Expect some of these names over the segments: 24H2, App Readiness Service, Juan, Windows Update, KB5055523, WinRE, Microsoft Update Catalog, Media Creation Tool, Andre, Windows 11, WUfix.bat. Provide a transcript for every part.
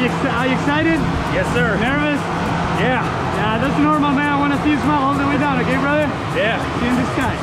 Are you excited? Yes, sir. Nervous? Yeah. Yeah, that's normal, man. I want to see you smile all the way down, okay, brother? Yeah. See you in the sky.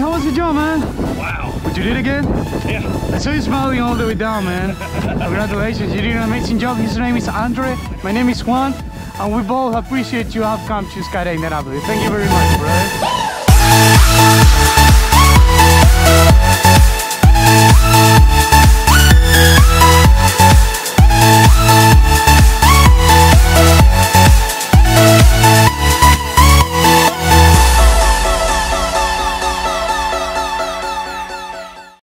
How was your job, man? Wow. But you did it again? Yeah. I saw you smiling all the way down, man. Congratulations. You did an amazing job. His name is Andre. My name is Juan. And we both appreciate you have come to Skydiving Napoli. Thank you very much, brother.